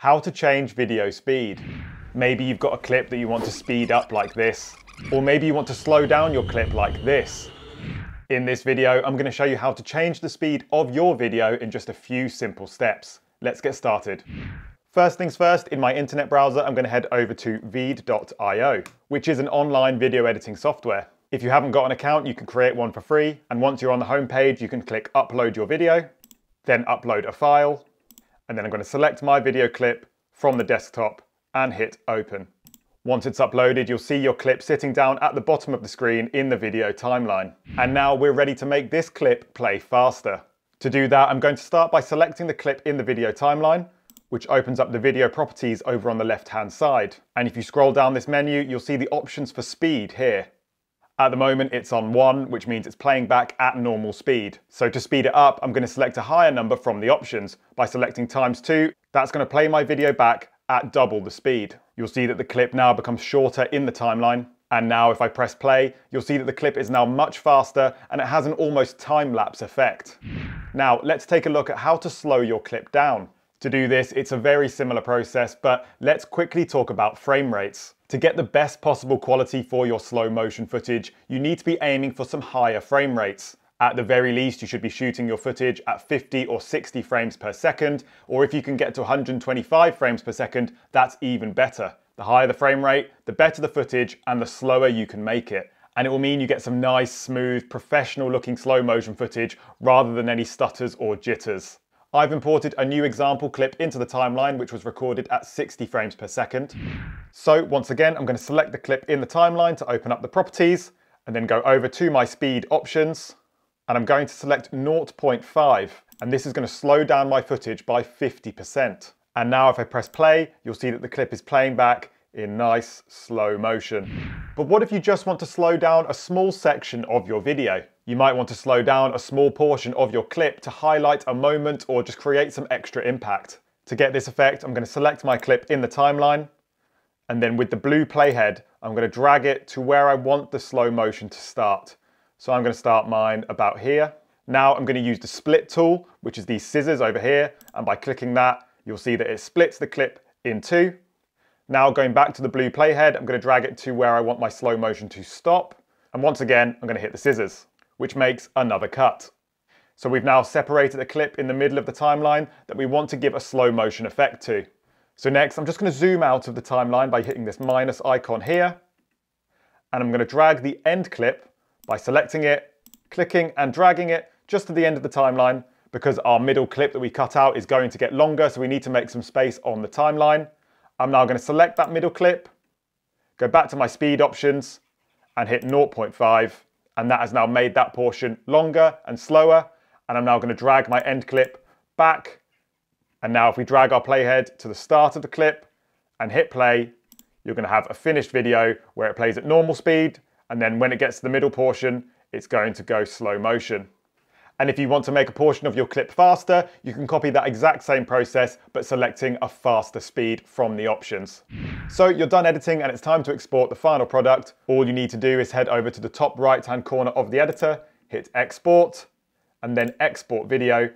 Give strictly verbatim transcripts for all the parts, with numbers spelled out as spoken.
how to change video speed. Maybe you've got a clip that you want to speed up like this, or maybe you want to slow down your clip like this. In this video, I'm going to show you how to change the speed of your video in just a few simple steps. Let's get started. First things first, in my internet browser, I'm going to head over to veed dot i o, which is an online video editing software. If you haven't got an account, you can create one for free. And once you're on the home page, you can click upload your video, then upload a file. And then I'm going to select my video clip from the desktop and hit open. Once it's uploaded, you'll see your clip sitting down at the bottom of the screen in the video timeline. And now we're ready to make this clip play faster. To do that, I'm going to start by selecting the clip in the video timeline, which opens up the video properties over on the left-hand side. And if you scroll down this menu, you'll see the options for speed here. At the moment, it's on one, which means it's playing back at normal speed. So to speed it up, I'm going to select a higher number from the options. By selecting times two, that's going to play my video back at double the speed. You'll see that the clip now becomes shorter in the timeline. And now if I press play, you'll see that the clip is now much faster and it has an almost time-lapse effect. Now let's take a look at how to slow your clip down. To do this, it's a very similar process, but let's quickly talk about frame rates. To get the best possible quality for your slow motion footage, you need to be aiming for some higher frame rates. At the very least, you should be shooting your footage at fifty or sixty frames per second, or if you can get to one hundred twenty-five frames per second, that's even better. The higher the frame rate, the better the footage and the slower you can make it. And it will mean you get some nice, smooth, professional looking slow motion footage rather than any stutters or jitters. I've imported a new example clip into the timeline, which was recorded at sixty frames per second. So once again, I'm going to select the clip in the timeline to open up the properties and then go over to my speed options. And I'm going to select zero point five, and this is going to slow down my footage by fifty percent. And now if I press play, you'll see that the clip is playing back in nice slow motion. But what if you just want to slow down a small section of your video? You might want to slow down a small portion of your clip to highlight a moment or just create some extra impact. To get this effect, I'm going to select my clip in the timeline, and then with the blue playhead, I'm going to drag it to where I want the slow motion to start. So I'm going to start mine about here. Now I'm going to use the split tool, which is these scissors over here. And by clicking that, you'll see that it splits the clip in two. Now going back to the blue playhead, I'm going to drag it to where I want my slow motion to stop. And once again, I'm going to hit the scissors, which makes another cut. So we've now separated a clip in the middle of the timeline that we want to give a slow motion effect to. So next, I'm just going to zoom out of the timeline by hitting this minus icon here. And I'm going to drag the end clip by selecting it, clicking and dragging it just to the end of the timeline, because our middle clip that we cut out is going to get longer, so we need to make some space on the timeline. I'm now going to select that middle clip, go back to my speed options and hit zero point five, and that has now made that portion longer and slower. And I'm now going to drag my end clip back, and now if we drag our playhead to the start of the clip and hit play, you're going to have a finished video where it plays at normal speed. And then when it gets to the middle portion, it's going to go slow motion. And if you want to make a portion of your clip faster, you can copy that exact same process, but selecting a faster speed from the options. So you're done editing and it's time to export the final product. All you need to do is head over to the top right-hand corner of the editor, hit export, and then export video.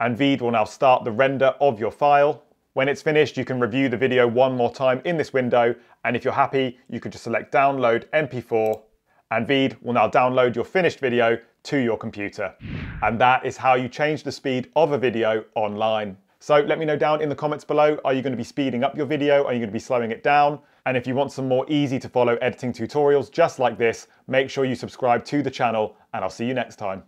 And VEED will now start the render of your file. When it's finished, you can review the video one more time in this window. And if you're happy, you can just select download M P four. And VEED will now download your finished video to your computer. And that is how you change the speed of a video online. So let me know down in the comments below, are you going to be speeding up your video? Are you going to be slowing it down? And if you want some more easy to follow editing tutorials just like this, make sure you subscribe to the channel and I'll see you next time.